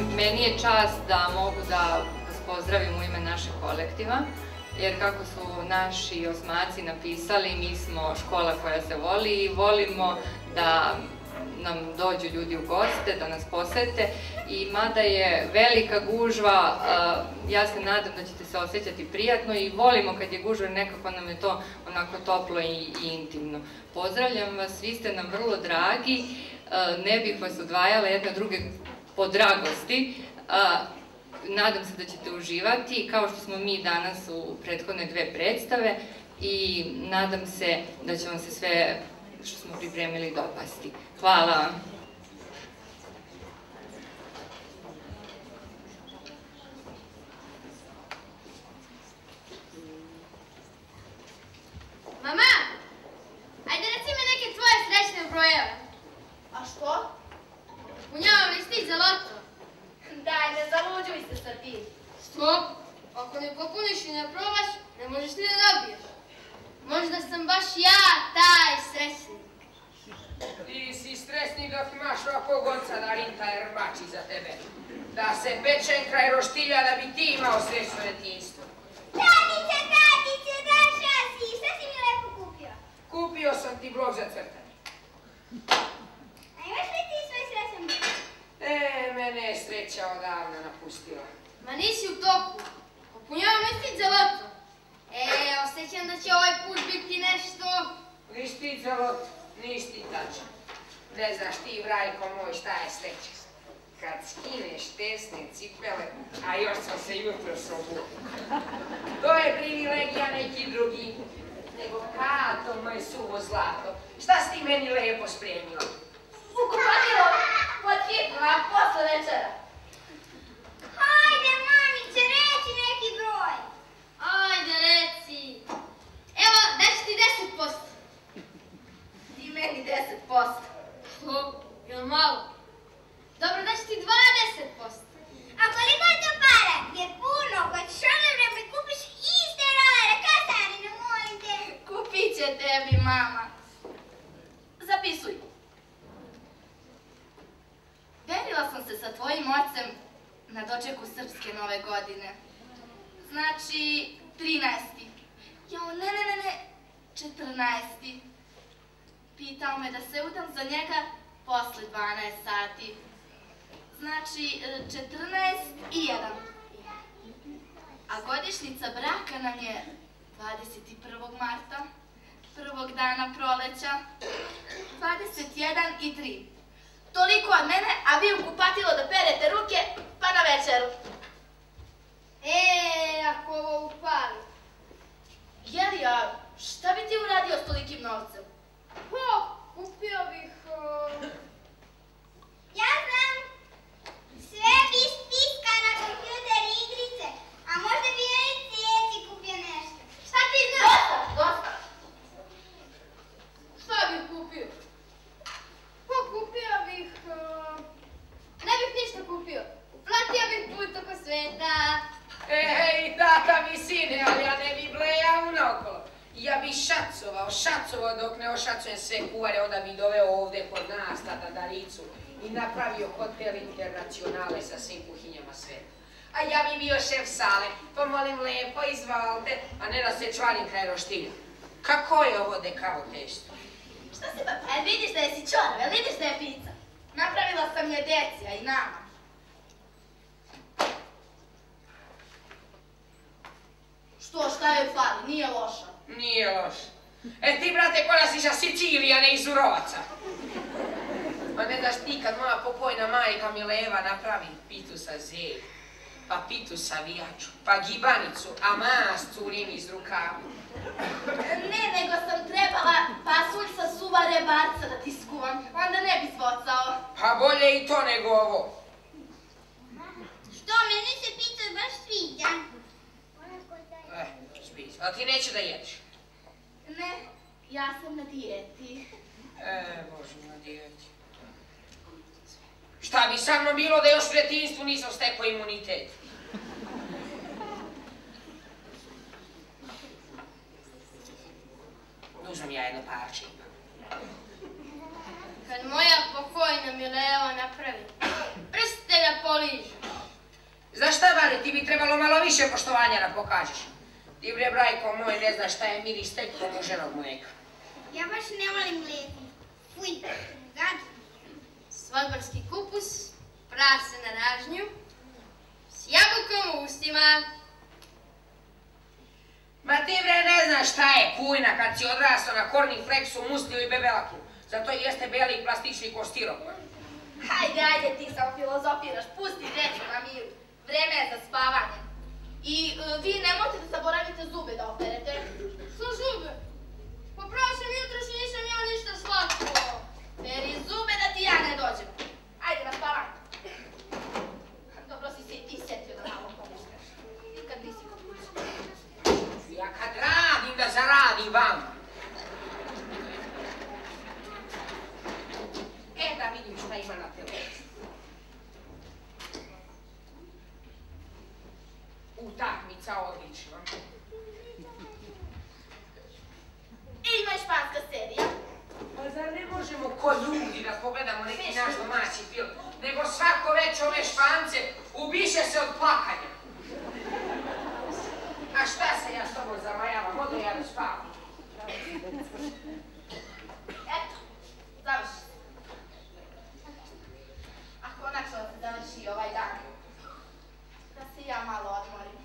Meni je čast da mogu da vas pozdravim u ime našeg kolektiva, jer kako su naši osmaci napisali, mi smo škola koja se voli i volimo da nam dođu ljudi u goste, da nas posete i mada je velika gužva, ja se nadam da ćete se osjećati prijatno i volimo kad je gužva, nekako nam je to onako toplo i intimno. Pozdravljam vas, vi ste nam vrlo dragi, ne bih vas odvajala jedna druge po dragosti. Nadam se da ćete uživati, kao što smo mi danas u prethodne dve predstave i nadam se da će vam se sve što smo pripremili dopasti. Hvala vam. Mama, ajde reci mi neke tvoje srećne brojeve. A što? Unjavam li si ti za loto? Daj, ne zaluđuj se sa ti. Što? Ako ne popuniš i ne probaš, ne možeš ni da dobiješ. Možda sam baš ja taj sresnik. Ti si stresni dok imaš ovakvog oca da rinta rvači za tebe. Da se pečem kraj roštilja da bi ti imao srećno detinjstvo. Tadiće, tadiće, daša si. Šta si mi lepo kupio? Kupio sam ti blok za crtanje. A imaš li ti svoj srećan blok? Mene je sreća odavno napustila. Ma nisi u toku. Opunjavam listić za loto. Osjećam da će ovaj put biti nešto... Listić za loto, nisi ti tačan. Ne znaš ti, vrajko moj, šta je sreća. Kad skineš tesne cipele, a još sam se jutro sobuo. To je privilegija neki drugi, nego kato moje suvo zlato. Šta si ti meni lepo spremila? Ukupatilo, pod hitno, a posle večera. Hajde, mami, će reći neki broj. Ajde, reci. Evo, daš ti 10%. Ti meni 10%. Što? Je li malo? Dobro, daš ti 20%. A koliko je to para? Je puno, hoćeš ono vreme kupiš iste rolere, Katarina, molim te. Kupit će tebi, mama. Zapisuj. Verila sam se sa tvojim ocem na dočeku Srpske nove godine. Znači, 13. Jao, ne, 14. Pitao me da se udam za njega posle 12 sati. Znači, 14 i 1. A godišnica braka nam je 21. marta, prvog dana proleća, 21 i 3. Toliko od mene, a vi u kupatilo da perete ruke, pa na večeru. Ako ovo upali. Jeli, a šta bi ti uradio s tolikim novcem? Kupio bih... Ja znam. Sve bi spiska na kompjuter i igrice, a možda bi joj i cijeci kupio nešto. Šta ti znaš? Dosta. Šta bih kupio? Kupio bih... Ne bih ništa kupio. Uplatio bih put oko sveta. Ej, tata mi sine, ali ja ne bi blejao naokolo. Ja bi šacovao dok ne ošacujem sve kuvare, onda bi doveo ovde kod nas, tata Daricu, i napravio hotel internacionale sa svim kuhinjama sveta. A ja bi bio šef sale, pa molim lepo, izvalite, a ne da se čvarim kraj roštilja. Kako je ovo dekavo tešto? Šta si pa? E, vidiš da je si čorba, e, vidiš da je pizza. Napravila sam je deci, a i nama. Što, šta joj fali? Nije loša. Nije loša. E ti, brate, koja si sa Sicilija, ne iz Urovaca. Ma ne daš ti kad moja pokojna majka Mileva napravi pitu sa zeljem, pa pitu sa vijaču, pa gibanicu, a mas curim iz rukavu. Ne, nego sam trebala pasulj sa suva rebarca da ti skuvam, onda ne bi zvocao. Pa bolje i to nego ovo. Što, mene se pita baš sviđa. Sviđa, ali ti neće da jedeš? Ne, ja sam na dijeti. Bože, na dijeti. Šta bi sa mnom bilo da još u detinjstvu nisam stekao imunitet? Dužam ja jedno parče imam. Kad moja pokojna Mileva napravi, prste da poliži. više poštovanja da pokažeš. Ti bre, brajko moj, ne znaš šta je miris tek pomuženog mleka. Ja baš ne volim mleko. Fuj, gadu. Svodborski kupus, prase na ražnju, s jabukom u ustima. Ma ti bre, ne znaš šta je kujna kad si odrasao na kornifleksu, musliju i bebelaku. Zato jeste beli i plastični ko stiropor. Hajde, ajde, ti samo filozofiraš, pusti decu na miru. Vreme je za spavanje. I vi nemojte da zaboravite zube da operete. Sa zube? Pa prošle jutrošnje nisam ja ništa slatko. Peri zube da ti ja ne dođem. Ajde, na spavanje. Dobro si se i ti setio da malo pomoškaš. Nikad nisi pomoškaš. Ja kad radim da zaradim vam. E, da vidim šta ima na televiziji. Utakmica odlična. Ima španska serija. Pa zar ne možemo ko ljudi da pogledamo neki naš domaći film, nego svako već ove Špance ubiše se od plakanja. A šta se ja s tobom zamajavam? Odo ja da spavam. Eto, završi. Konačno da se završi ovaj dan, da se ja malo odmorim.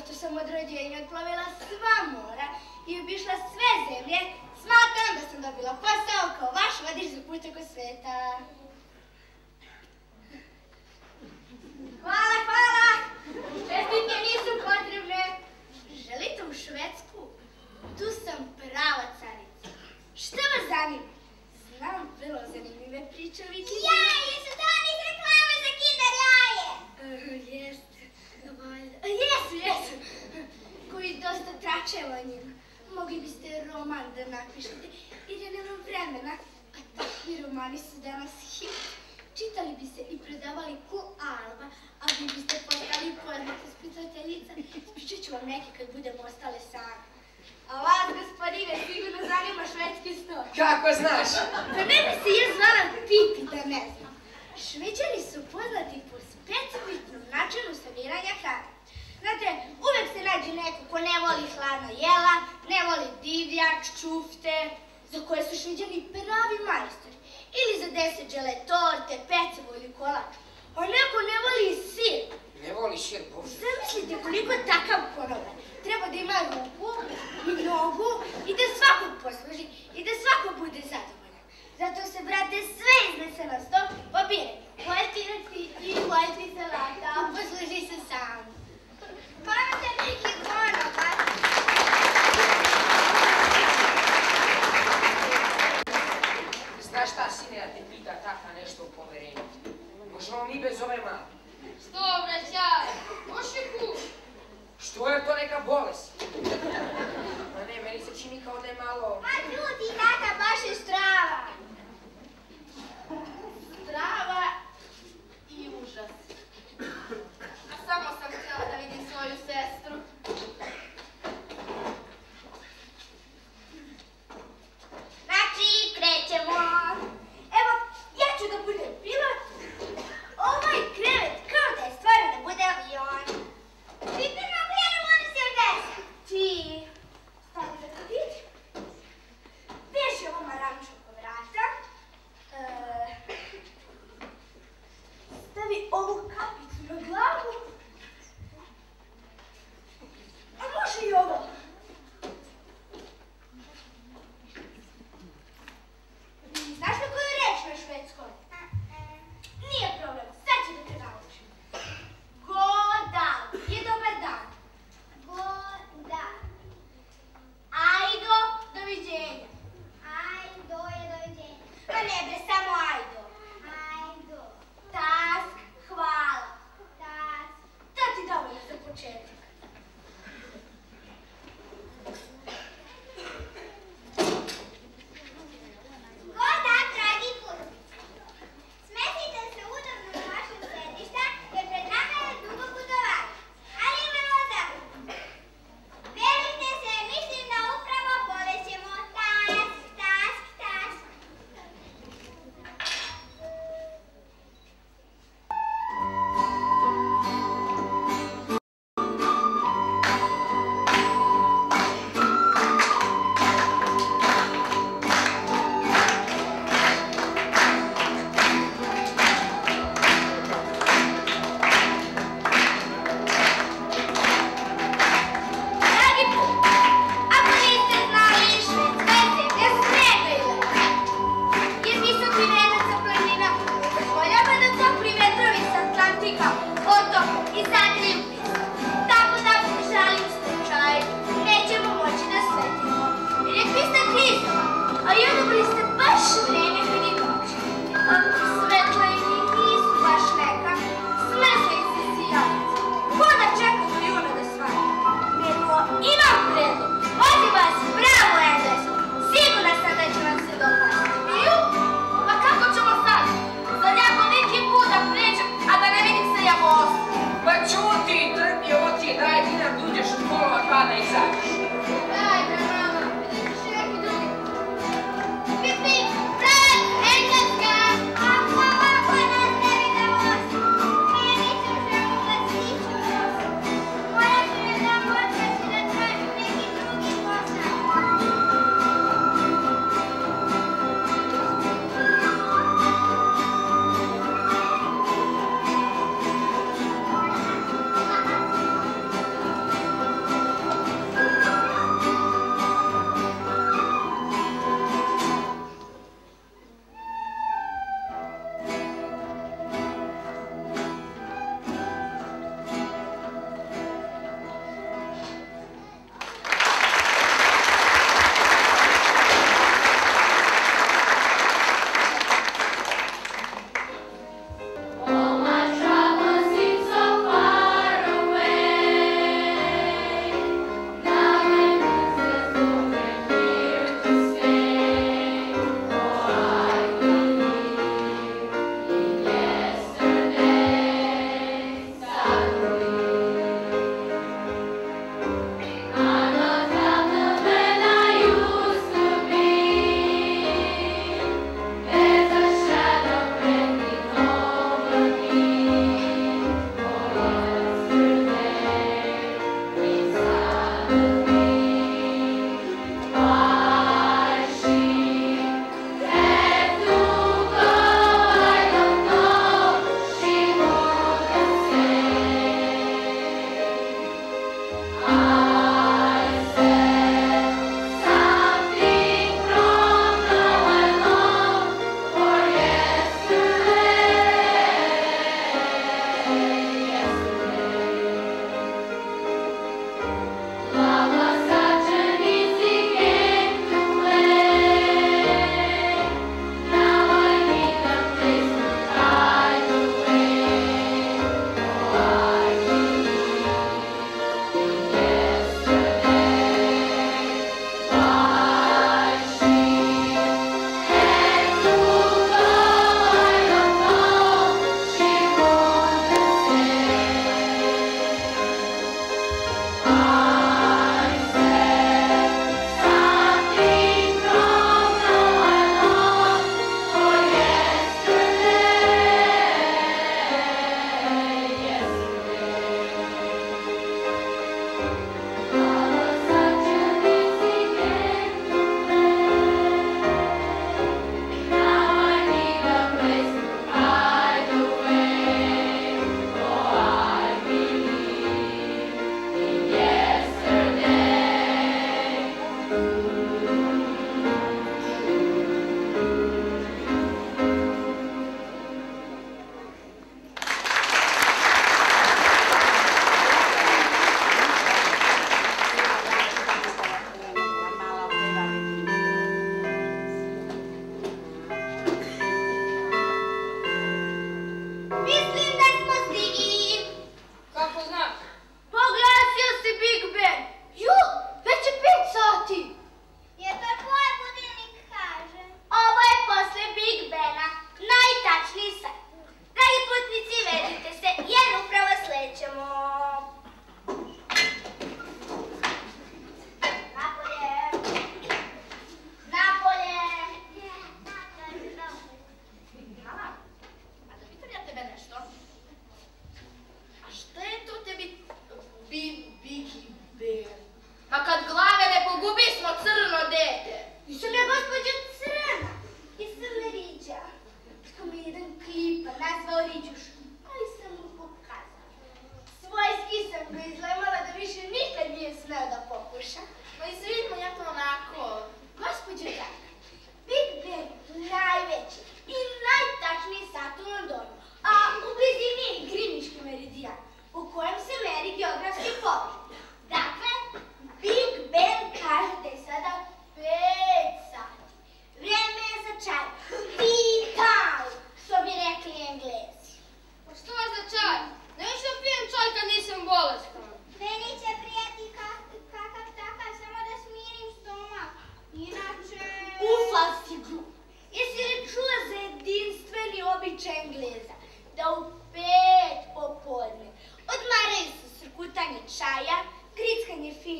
pošto sam od rođenja plovila sva mora i obišla sve zemlje, smatram da sam dobila posao kao vaš vodič za put oko sveta. Hvala, hvala! Čestitke nisu potrebne. Želite u Švedsku? Tu sam prava carica. Šta vas zanima? Znam vrlo zanimljive pričovice. Jaje, su to onih reklama za Kinder jaje! Jeste, jesu, jesu. Koji dosta trače o njima. Mogli biste roman da napišete, jer ja nemam vremena. A takvi romani su danas hit. Čitali bi se i predavali ko alba, a vi biste postali poznata spisateljica. Pričat ću vam neke kad budemo ostale same. A vas, gospodine, sigurno zanima švedski stol. Kako znaš? Pa ne bi se ja zvala Pipi, da ne znam. Šveđani su poznati po specifičnom načinu serviranja hrane. Znate, uvek se nađe neko ko ne voli hladna jela, ne voli divljač, čufte, za koje su Šveđani pravi majstori. Ili za 10 želetorte, pecivo ili kolač. A neko ne voli i sir. Ne voli sir, bože. Zamislite koliko takav konobar treba da ima ruku i nogu i da svakog posluži i da svako bude zadovoljan. Zato se, brate, sve iznese na sto, papire, hojtiraci i hojti salata, posluži se sam. Pamete neki konobar. Znaš šta, sine, da te pita tako nešto u poverenju? Možemo mi bez ove male? Što, braćaj? Ošiku! Što je to neka bolest? Ma ne, meni se čini kao da je malo... Ma ljudi, tata, baš je strava! Strava i užas. A samo sam htjela da vidim svoju sestru. Znači, krećemo! Evo, ja ću da budem pilot. Ovaj krevet kao da je stvaran da bude avion. Pripremno krenemo, ono se odesam.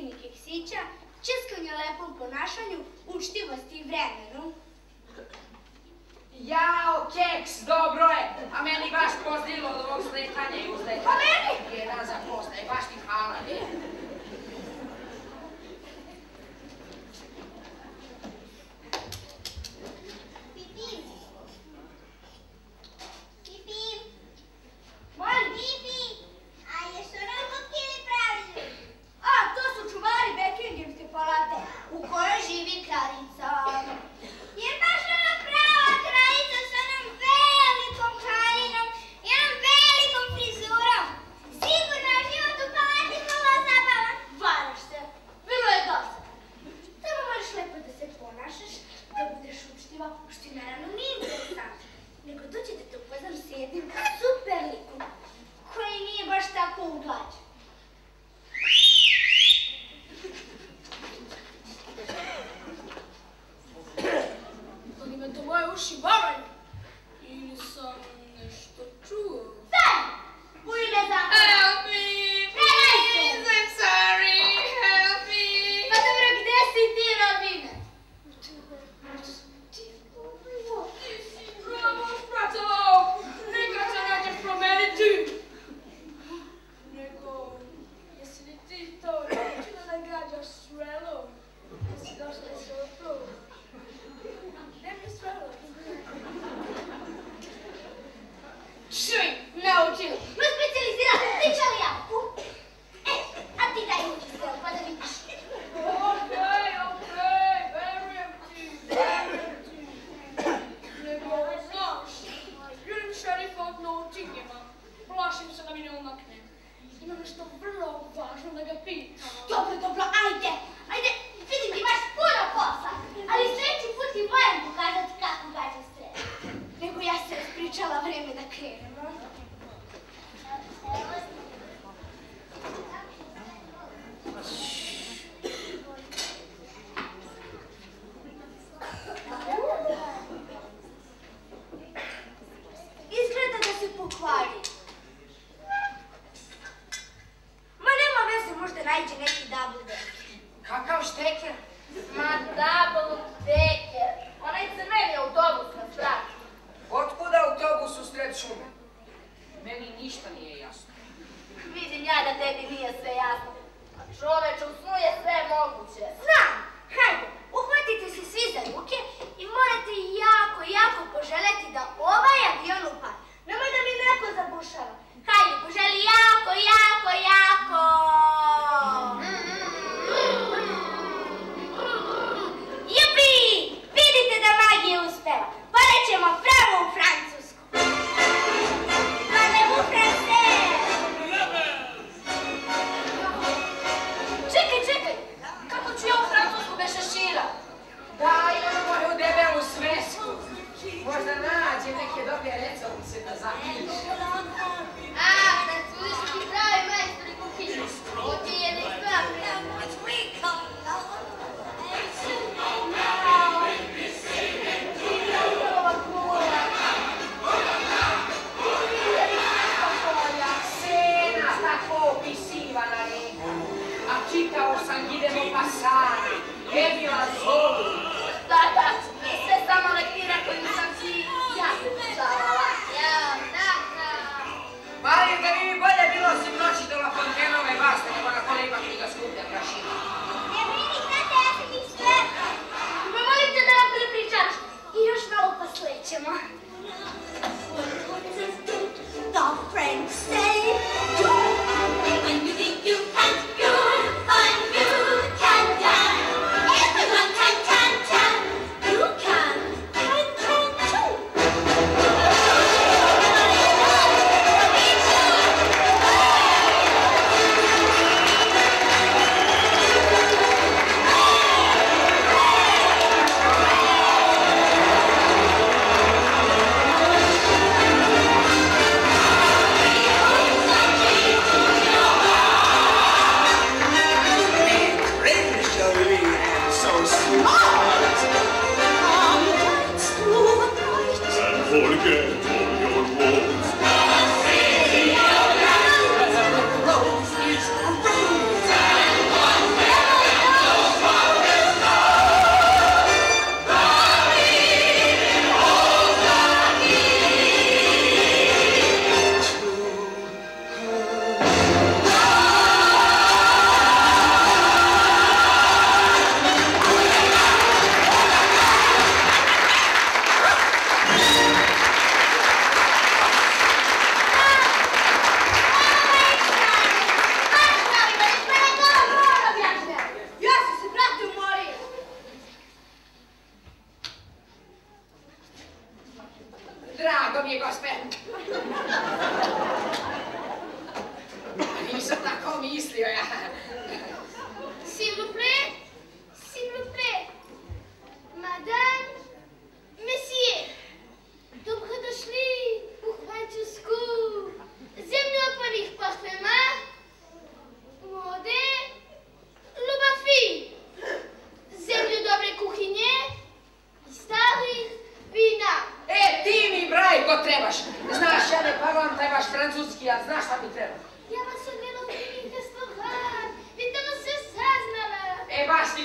dimnih sića, čiskanje lepom ponašanju, učtivosti i vremenu. Jao, keks, dobro je, a meni baš pozdilo od ovog sletanja i uzletanja. A meni? Jedan za postaje, baš ti hvala, ne?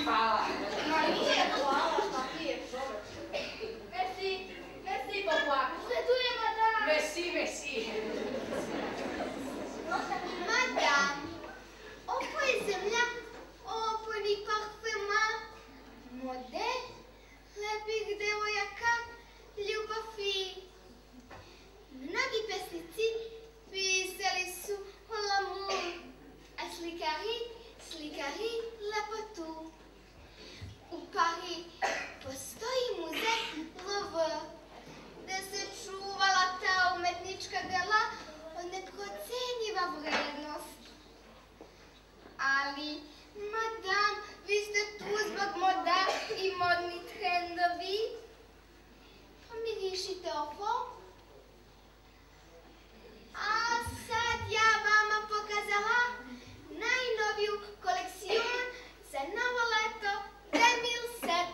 spala. Ma mi je plava, pa ti je čovek. Messi pa plaka. Svetuje madame. Messi. Madame, ovo je zemlja, ovo ni parfema. Model lepih devojaka, ljubavi. Mnogi pesnici pisali su o l'amour, a slikari lepotu. U Pari postoji muzej Louvre, gde se čuvala ta umetnička dela o neprocenjiva vrednost. Ali, madame, vi ste tu zbog moda i modni trendovi. Pomirišite ovo. A sad ja vama pokazala najnoviju kolekciju za novo leto 2007.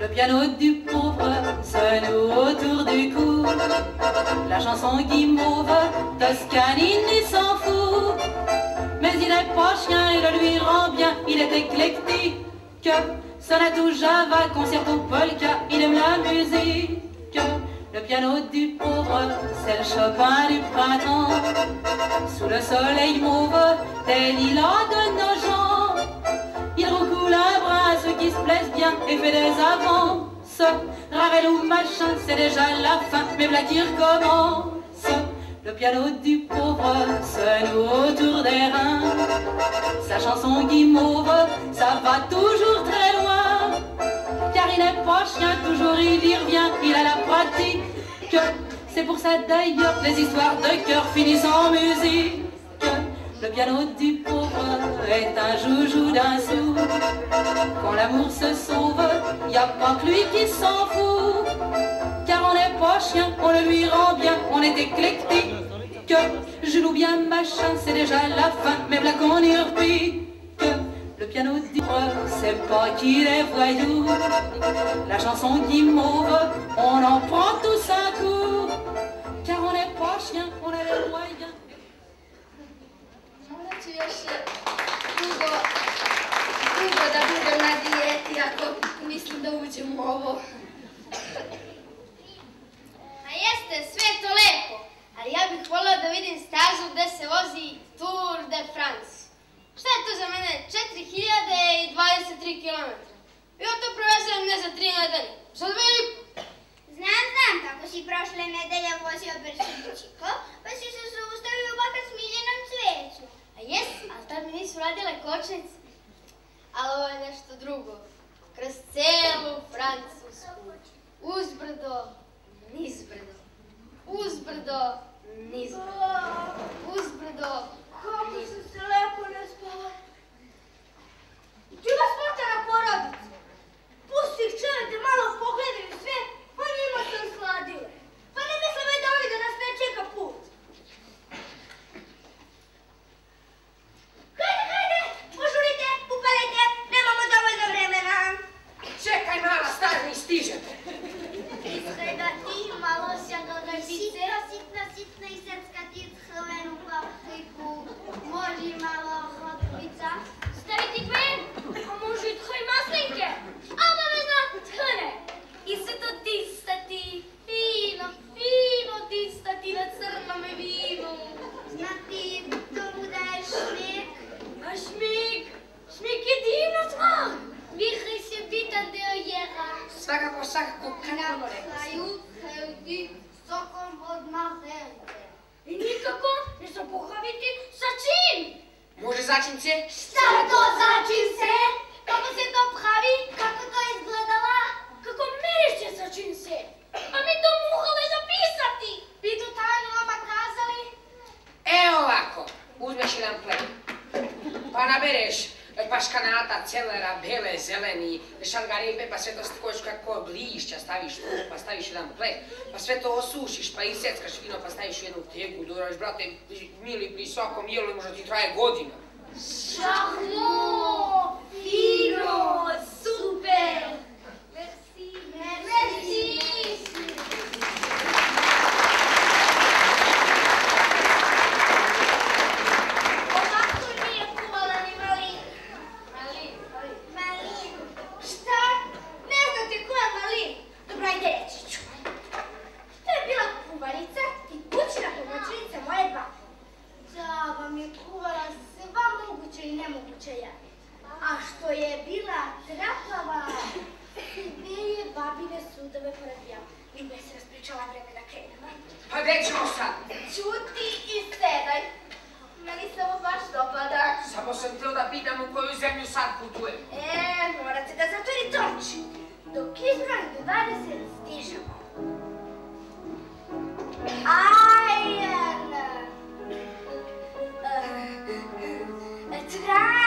Le piano du pauvre se noue autour du cou. La chanson guimauve, Toscanini s'en fout. Mais il est pas chien et le lui rend bien. Il est éclectique, sonato Java, concerto polka. Il aime la musique. Le piano du pauvre, c'est le Chopin du printemps. Sous le soleil mauve, des lilas de nos gens. Il recoule un bras à ceux qui se plaisent bien et fait des avances. Ravel ou machin, c'est déjà la fin, mais Blakir commence. Le piano du pauvre se noue autour des reins. Sa chanson guimauve, ça va toujours très loin. Car il n'est pas chien, toujours il y revient, il a la pratique. C'est pour ça d'ailleurs les histoires de cœur finissent en musique. Le piano du pauvre est un joujou d'un sou. Quand l'amour se sauve, y a pas que lui qui s'en fout. Car on n'est pas chien, on le lui rend bien, on est éclectique. Je loue bien machin, c'est déjà la fin, mais blague on y repique. Le piano du pauvre, c'est pas qu'il est voyou. La chanson guimauve, on en prend tous un coup. Car on n'est pas chien, on a les moyens. Morat ću još dugo da budem na dijeti, ako mislim da uđem u ovo. A jeste, sve je to lepo, ali ja bih voleo da vidim stazu gde se vozi Tour de France. Šta je to za mene? 4023 km. Ja to provezem ne za 3 nedelje, za 2,5. Znam kako si prošle nedelje vozio brzičičko, pa si se zaustavio u baka smiljenom cveću. A jes, ali tad mi nisu radile kočnice. Ali ovo je nešto drugo. Kroz celu Francusku. Uzbrdo, nizbrdo. Uzbrdo, nizbrdo. Uzbrdo, kako sam se lepo naspala. Ti vas potara porodicu. Pusti ih čele te malo pogledaju sve, pa njima sam sladila. Pa ne mislim da ovi da nas ne čeka put. Hajde, požurite, upadajte, nemamo dovoljno vremena. Čekaj mala, stazni, stižete. Izgleda ti malo sjanga grabice. Sitna i srpska tic, hrvenu papriku. Može i malo hladbica. Staviti kven, a može i tchoj maslinke. Obavezno tchone. I sve to tistati, fino tistati na crnome vinu. Znati, to bude šmik. A šmik je divna tvar. Mihaj se bitan deo jera. Svakako, kanamo reći. Na kraju, kredi. Sokom od mazenke. I nikako ne se pohaviti sa čim? Može začince? Šta to začince? Kako se to pravi? Kako to izgledala? Kako mirišće začince? A mi to muhali zapisati. Bi to tajno nama kazali? Evo ovako, uzmeš jedan plen. Pa nabereš paškanata, celera, bele, zeleni, šargarepe, pa sve to stikoš kako glišća, staviš tu, pa staviš jedan plet, pa sve to osušiš, pa iseckaš vino, pa staviš u jednu teku, doraš, brate, mili pri svakom jelu, možda ti traje godina. Šahlo, vino, super! Merci! pričala vremena krenula. Pa gde ćemo sad? Ćuti i sedaj. Meni se ovo baš dopada. Samo sam htio da pitam u koju zemlju sad putujemo. Morate da zatvorite oči. Dok izbrojim do 20 stižemo. Iron! A train!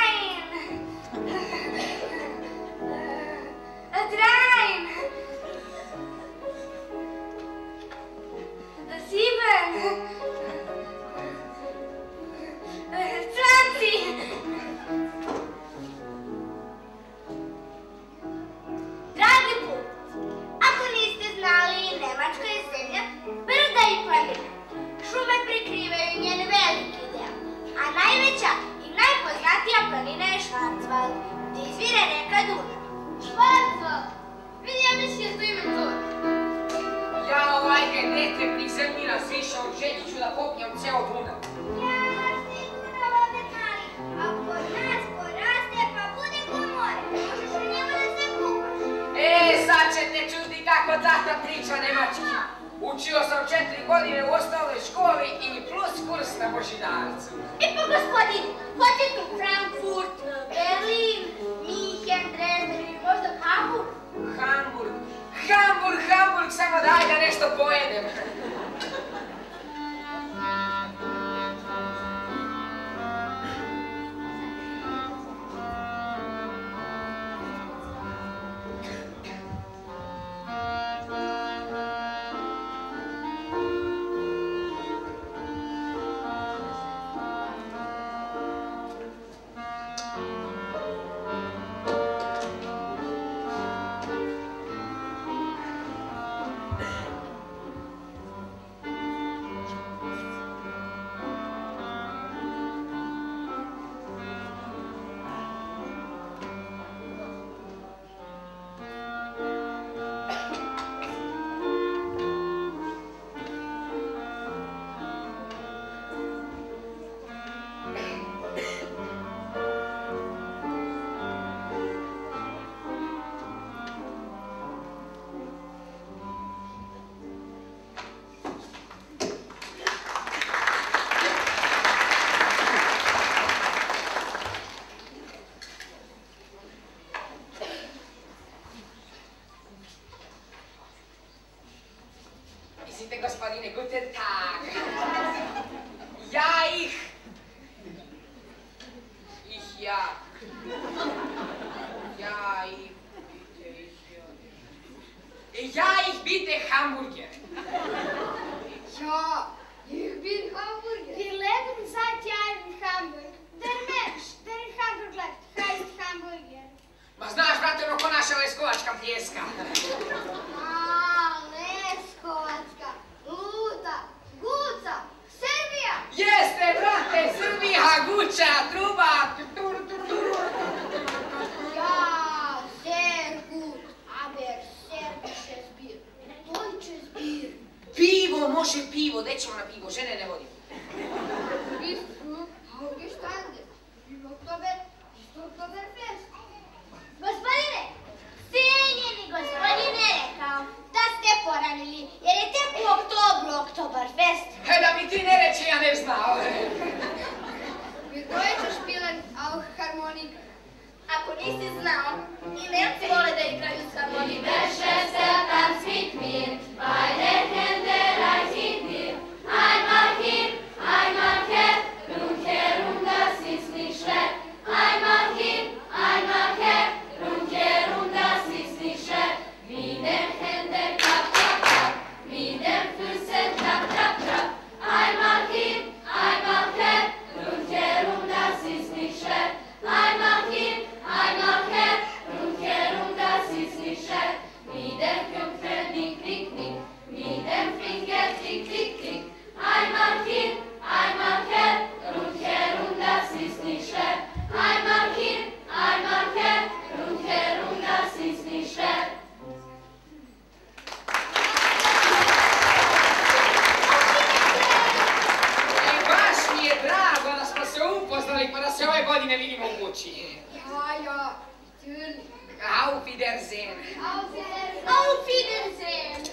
Auf Wiedersehen. Auf Wiedersehen. Auf Wiedersehen.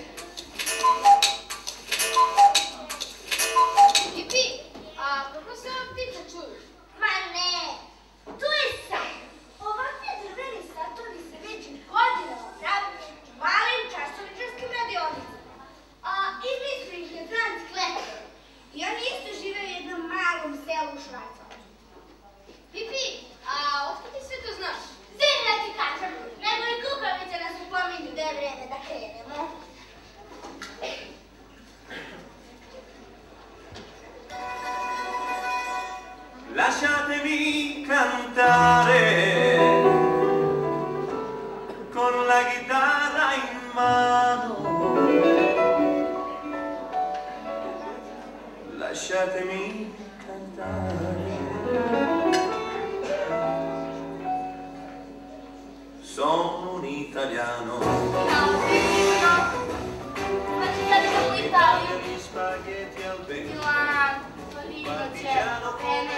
cantare con la chitarra in mano. Lasciatemi cantare. Sono un italiano. Gli spaghetti al vento, parmigiano con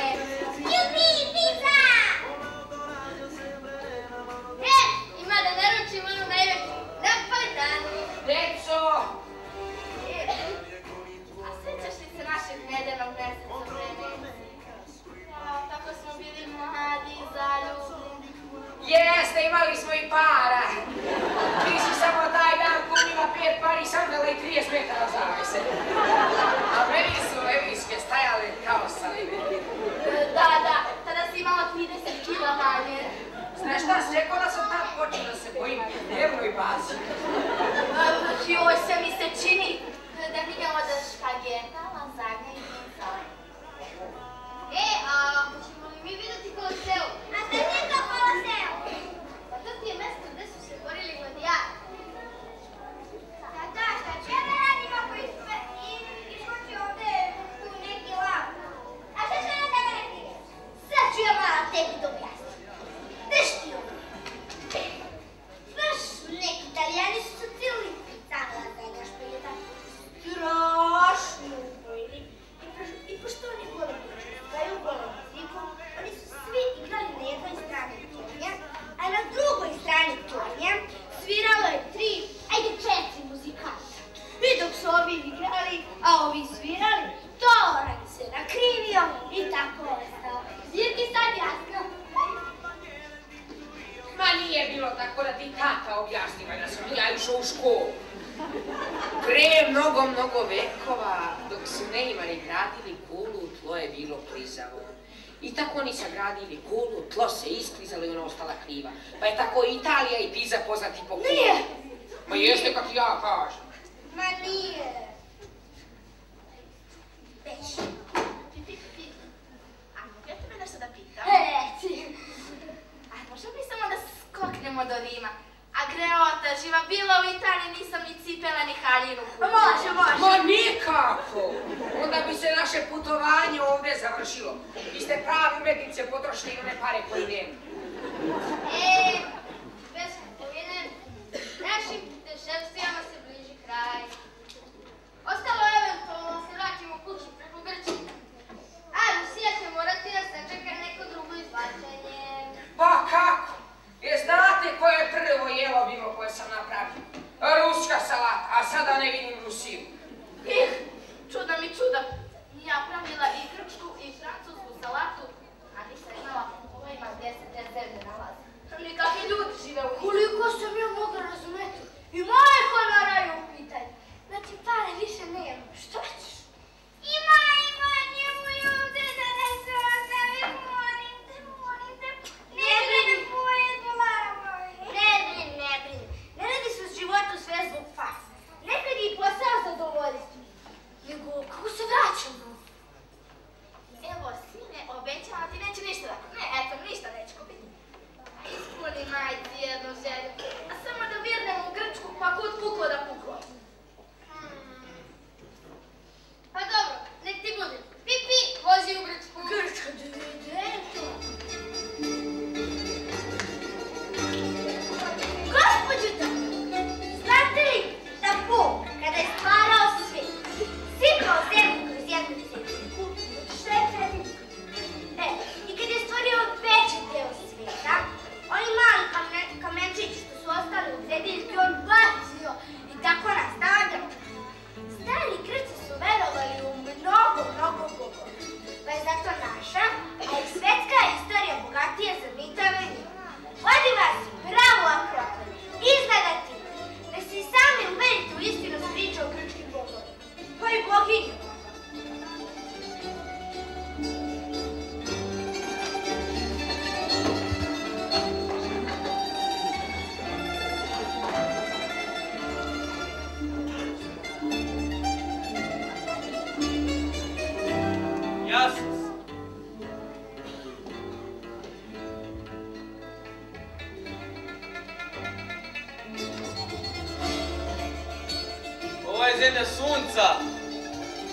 sjedenja sunca,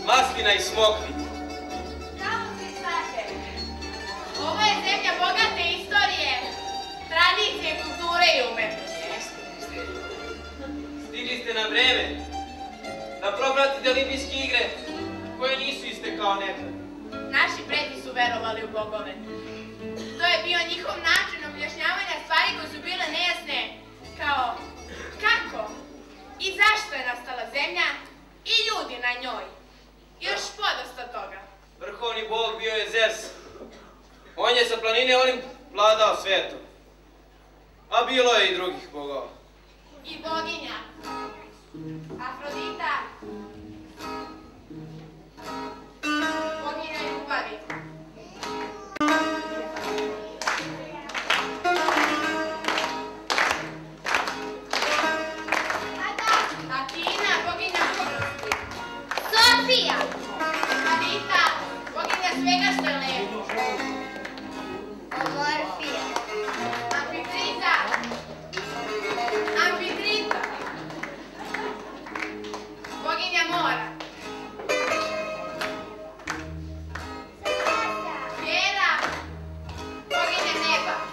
maslina i smokvica. Samo svi znate, ovo je zemlja bogate istorije, tradicije i kulture i umetnosti. Stigli ste na vreme da propratite olimpijske igre koje nisu iste kao nekad. Naši preci su verovali u bogove. To je bio njihov način objašnjavanja stvari koje su bile nejasne, kao kako i zašto je nastala zemlja i ljudi na njoj. Još podosta toga. Vrhovni bog bio je Zevs. On je sa planine Olimp vladao svetom. A bilo je i drugih bogova. I boginja. Afrodita. Boginja ljubavi. Atina, boginja mudrosti. Sofija. Afrodita, boginja svega što je lepo. Amorfija. Amfitrita. Boginja mora. Hera. Boginja neba.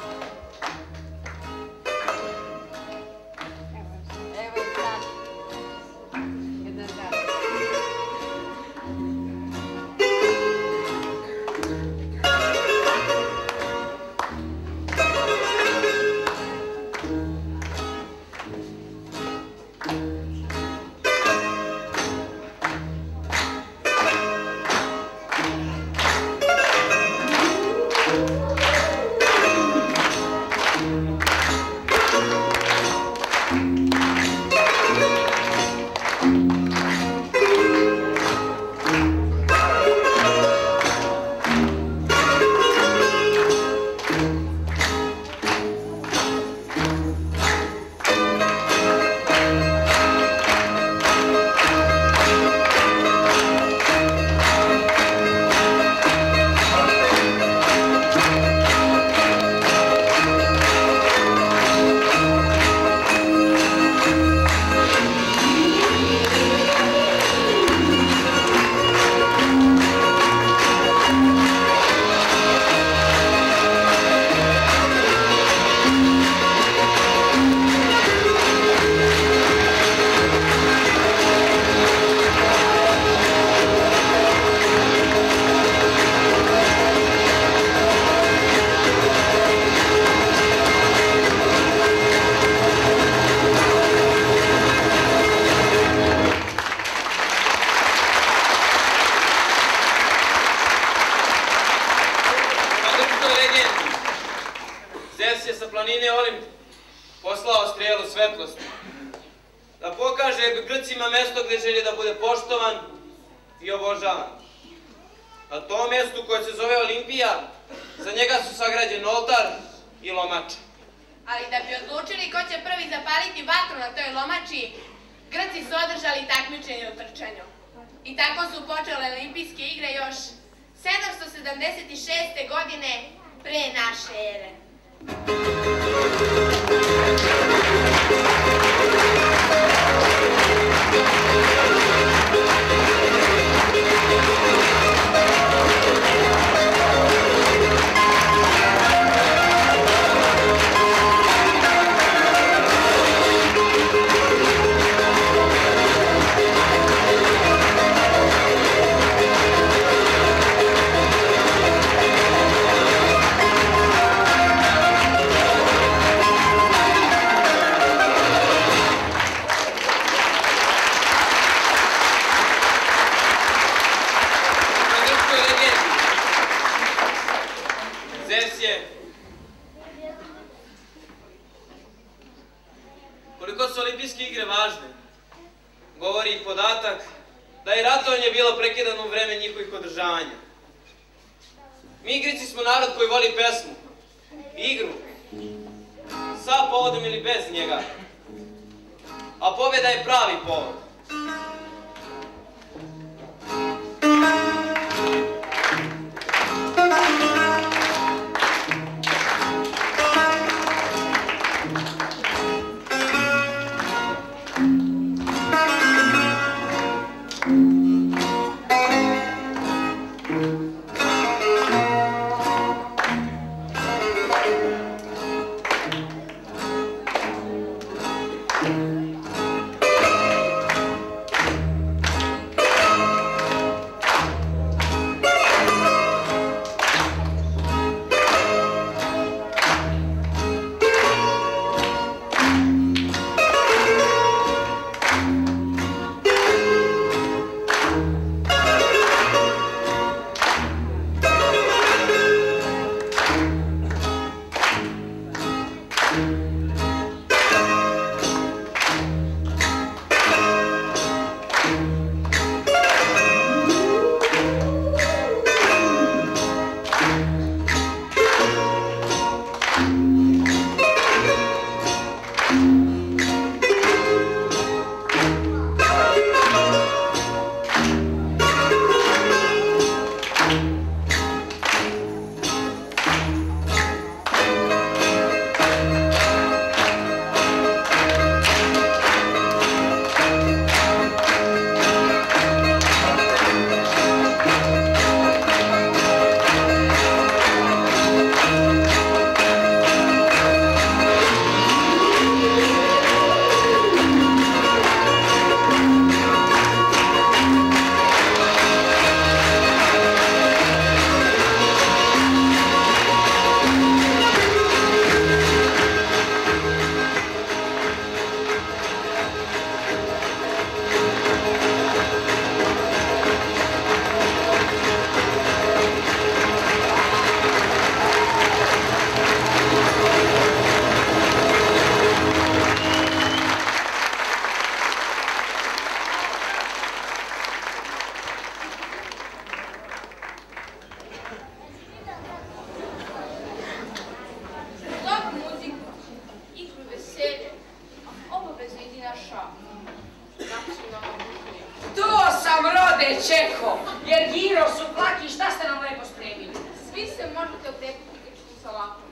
nam rode čeko, jer giro su plaki, šta ste nam lepo spremili? Svi se možete odepiti s ovakvom.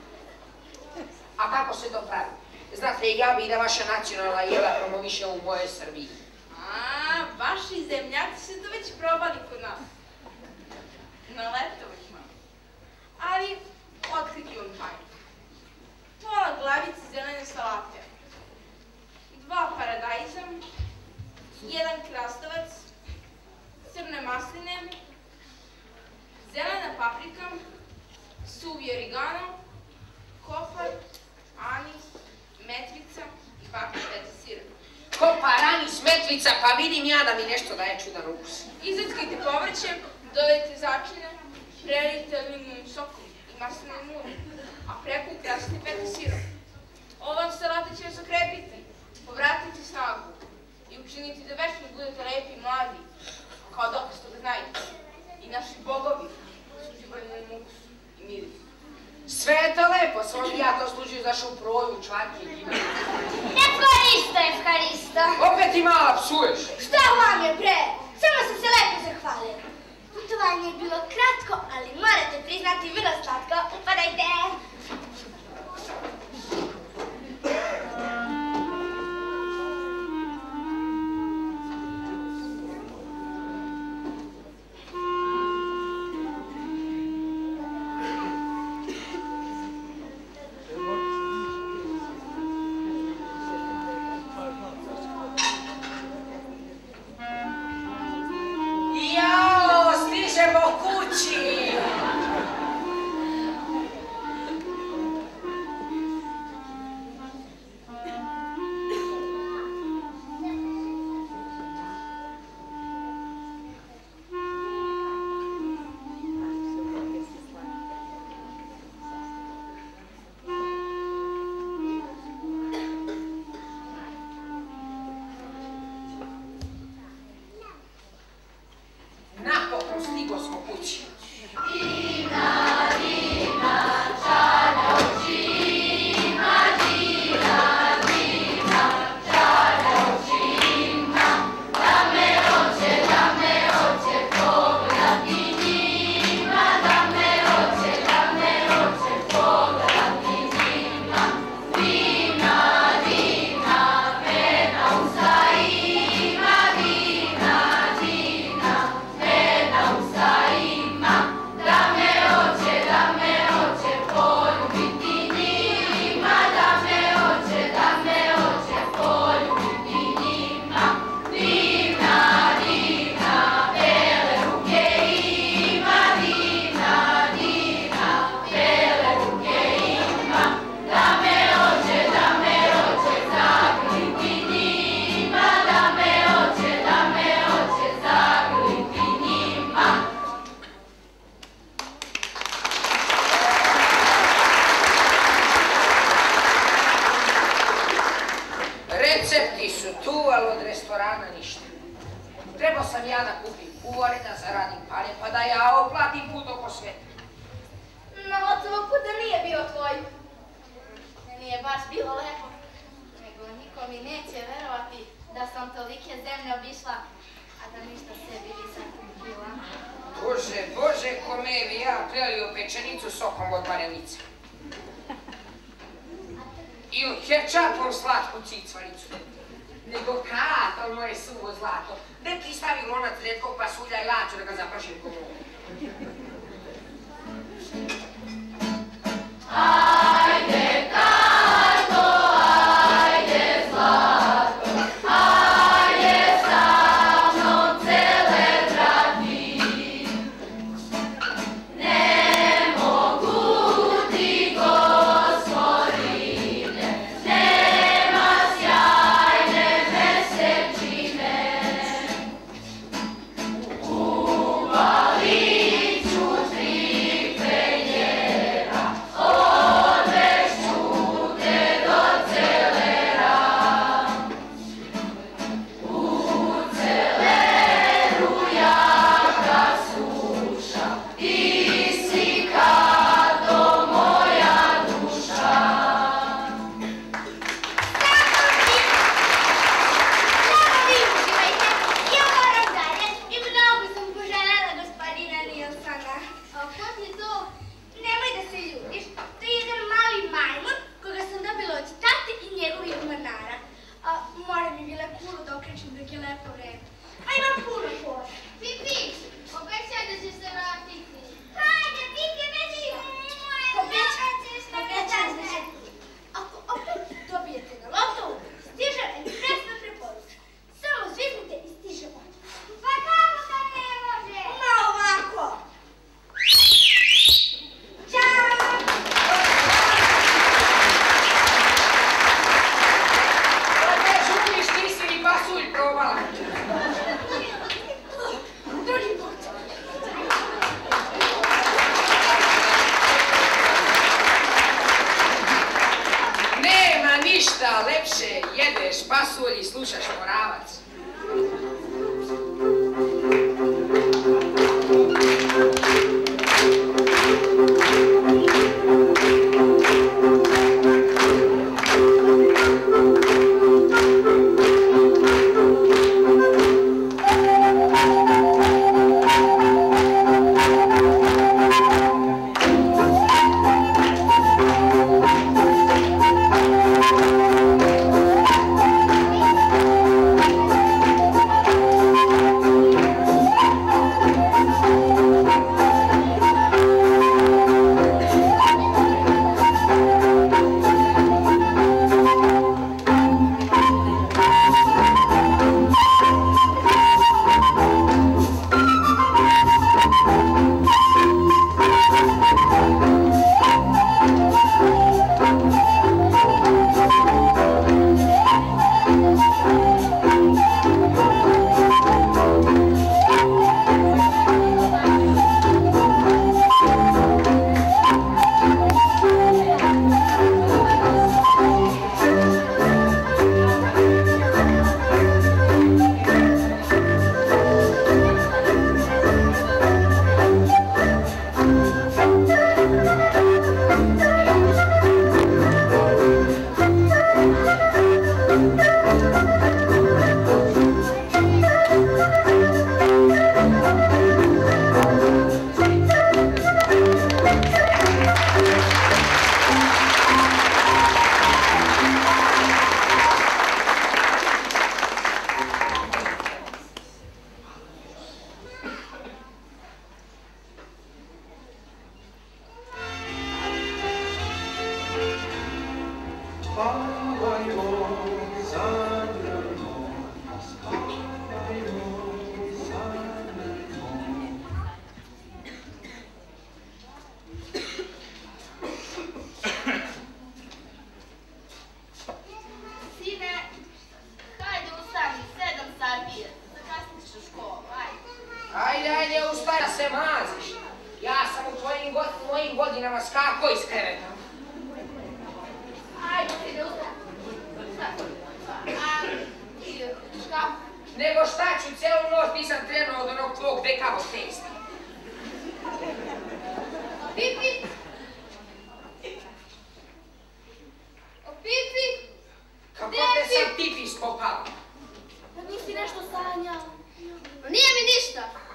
A kako se to pravi? Znate, ja bi da vaša nacionalna jela promoviše u mojoj Srbiji. A, vaši zemljaci su to već probali kod nas. Na letovima. Ali, otkriti vam tajnu. Pola glavice zelene salate, 2 paradajza, 1 krastavac, crne masline, zelena paprika, suvi origano, kopar, anis, metvica i paket feta sira. Kopar, anis, metvica, pa vidim ja da mi nešto daje čudan ukus. Izackajte povrće, dodajte začine, prelijte limunim sokom i maslinom uljem, a preko ukrasite feta sirom. Ovom salata će vas okrepiti, povratite snagu i učiniti da večno budete lepi i mladi, kao dok ste ga znajte. I naši bogovi su uživali na ukusu i mirisu. Sve je to lepo, samo bi ja to služio za šuproju, članke i gimnje. Evharisto, evharisto! Opet i mala psuješ! Šta vam je, bre? Samo sam se lepo zahvalila. Putovanje je bilo kratko, ali morate priznati vrlo slatko. Upadajte! Ajde, ajde, ustaj da se maziš. Ja sam u tvojim mojim godinama skako iz kreveta. Ajde, ti da ustaj. Šta? Nego šta ću, celu noć nisam trenuo od onog tvog dekavog testa. Pipi! O, Pipi! Kako te sam Pipi ispopao? Pa nisi nešto sanjao. Nije mi ništa.